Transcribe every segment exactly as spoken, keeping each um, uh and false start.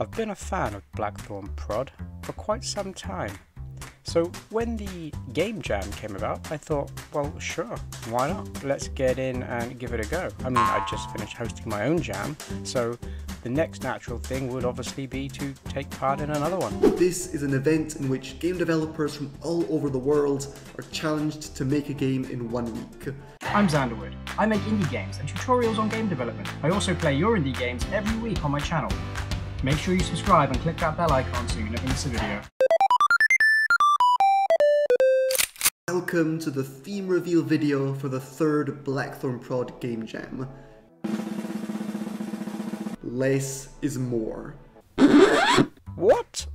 I've been a fan of Blackthornprod for quite some time, so when the Game Jam came about I thought, well sure, why not, let's get in and give it a go. I mean, I just finished hosting my own jam, so the next natural thing would obviously be to take part in another one. This is an event in which game developers from all over the world are challenged to make a game in one week. I'm Xanderwood. I make indie games and tutorials on game development. I also play your indie games every week on my channel. Make sure you subscribe and click that bell icon so you never miss a video. Welcome to the theme reveal video for the third Blackthornprod Game Jam. Less is more. What?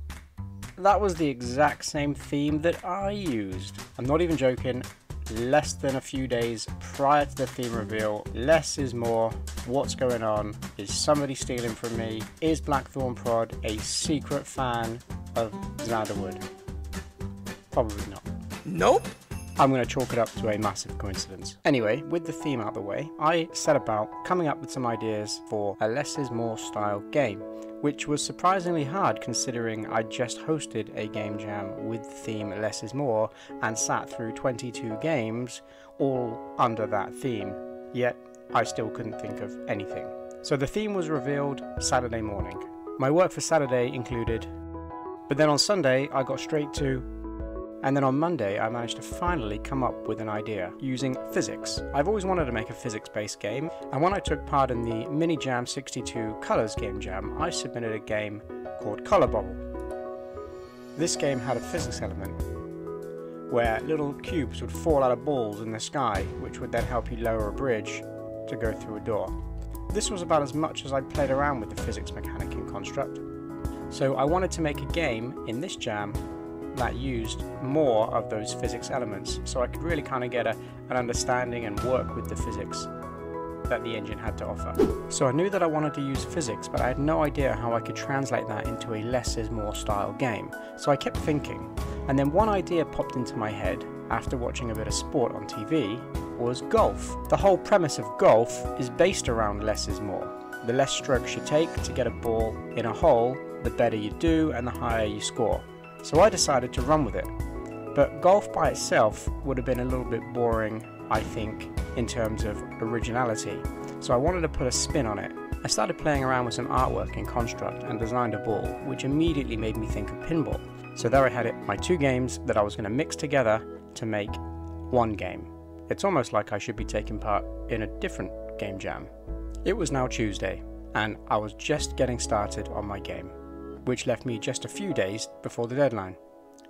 That was the exact same theme that I used. I'm not even joking. Less than a few days prior to the theme reveal, less is more. What's going on? Is somebody stealing from me? Is Blackthornprod a secret fan of Xanderwood? Probably not. Nope. I'm going to chalk it up to a massive coincidence. Anyway, with the theme out of the way, I set about coming up with some ideas for a less is more style game, which was surprisingly hard considering I just hosted a game jam with the theme less is more and sat through twenty-two games all under that theme, yet I still couldn't think of anything. So the theme was revealed Saturday morning. My work for Saturday included, but then on Sunday I got straight to. And then on Monday, I managed to finally come up with an idea using physics. I've always wanted to make a physics-based game, and when I took part in the Mini Jam sixty-two Colors Game Jam, I submitted a game called Color Bubble. This game had a physics element where little cubes would fall out of balls in the sky, which would then help you lower a bridge to go through a door. This was about as much as I played around with the physics mechanic in Construct. So I wanted to make a game in this jam that used more of those physics elements, so I could really kind of get a, an understanding and work with the physics that the engine had to offer. So I knew that I wanted to use physics, but I had no idea how I could translate that into a less is more style game. So I kept thinking, and then one idea popped into my head after watching a bit of sport on T V was golf. The whole premise of golf is based around less is more. The less strokes you take to get a ball in a hole, the better you do and the higher you score. So I decided to run with it, but golf by itself would have been a little bit boring, I think, in terms of originality, so I wanted to put a spin on it. I started playing around with some artwork in Construct and designed a ball, which immediately made me think of pinball. So there I had it, my two games that I was going to mix together to make one game. It's almost like I should be taking part in a different game jam. It was now Tuesday, and I was just getting started on my game, which left me just a few days before the deadline.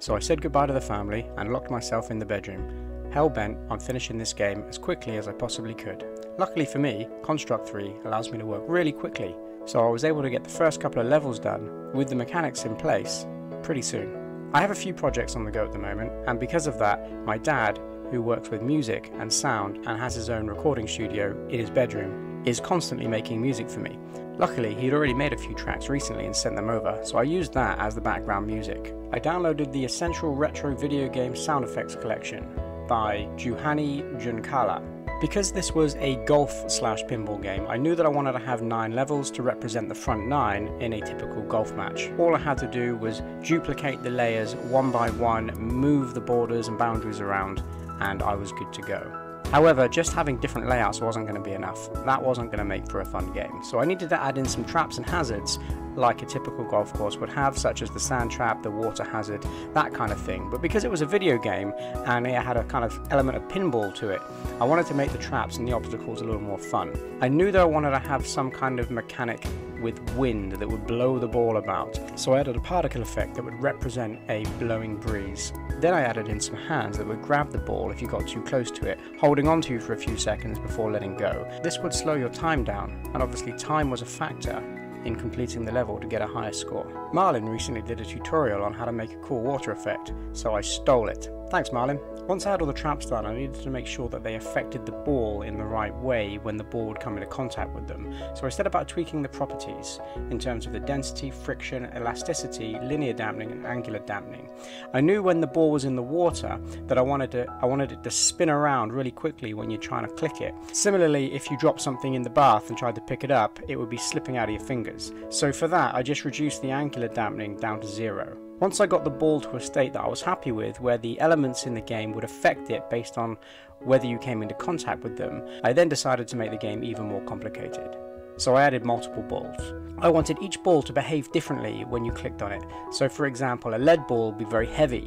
So I said goodbye to the family and locked myself in the bedroom, hell-bent on finishing this game as quickly as I possibly could. Luckily for me, Construct three allows me to work really quickly, so I was able to get the first couple of levels done with the mechanics in place pretty soon. I have a few projects on the go at the moment, and because of that, my dad, who works with music and sound and has his own recording studio in his bedroom, is constantly making music for me. Luckily, he'd already made a few tracks recently and sent them over, so I used that as the background music. I downloaded the Essential Retro Video Game Sound Effects Collection by Juhani Junkala. Because this was a golf slash pinball game, I knew that I wanted to have nine levels to represent the front nine in a typical golf match. All I had to do was duplicate the layers one by one, move the borders and boundaries around, and I was good to go. However, just having different layouts wasn't going to be enough. That wasn't going to make for a fun game. So I needed to add in some traps and hazards like a typical golf course would have, such as the sand trap, the water hazard, that kind of thing. But because it was a video game and it had a kind of element of pinball to it, I wanted to make the traps and the obstacles a little more fun. I knew that I wanted to have some kind of mechanic with wind that would blow the ball about, so I added a particle effect that would represent a blowing breeze. Then I added in some hands that would grab the ball if you got too close to it, holding onto you for a few seconds before letting go. This would slow your time down, and obviously time was a factor in completing the level to get a higher score. Marlin recently did a tutorial on how to make a cool water effect, so I stole it. Thanks, Marlin. Once I had all the traps done, I needed to make sure that they affected the ball in the right way when the ball would come into contact with them, so I set about tweaking the properties in terms of the density, friction, elasticity, linear dampening and angular dampening. I knew when the ball was in the water that I wanted, to, I wanted it to spin around really quickly when you're trying to click it. Similarly, if you drop something in the bath and tried to pick it up, it would be slipping out of your fingers. So for that, I just reduced the angular dampening down to zero. Once I got the ball to a state that I was happy with, where the elements in the game would affect it based on whether you came into contact with them, I then decided to make the game even more complicated. So I added multiple balls. I wanted each ball to behave differently when you clicked on it. So for example, a lead ball would be very heavy,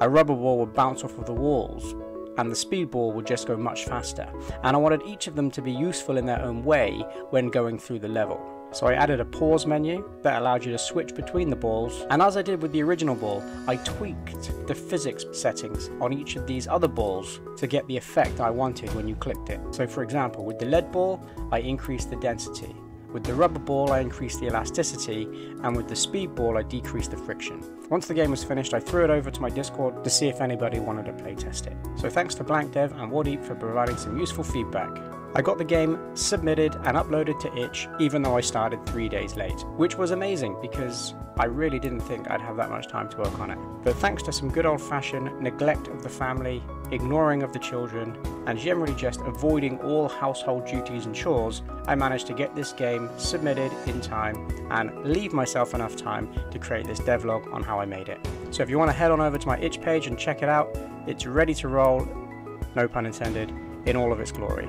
a rubber ball would bounce off of the walls, and the speed ball would just go much faster. And I wanted each of them to be useful in their own way when going through the level. So I added a pause menu that allowed you to switch between the balls, and as I did with the original ball, I tweaked the physics settings on each of these other balls to get the effect I wanted when you clicked it. So for example, with the lead ball, I increased the density. With the rubber ball, I increased the elasticity, and with the speed ball, I decreased the friction. Once the game was finished, I threw it over to my Discord to see if anybody wanted to playtest it. So thanks to Blank Dev and Wadi for providing some useful feedback. I got the game submitted and uploaded to Itch, even though I started three days late, which was amazing because I really didn't think I'd have that much time to work on it. But thanks to some good old-fashioned neglect of the family, ignoring of the children, and generally just avoiding all household duties and chores, I managed to get this game submitted in time and leave myself enough time to create this devlog on how I made it. So if you want to head on over to my Itch page and check it out, it's ready to roll, no pun intended, in all of its glory.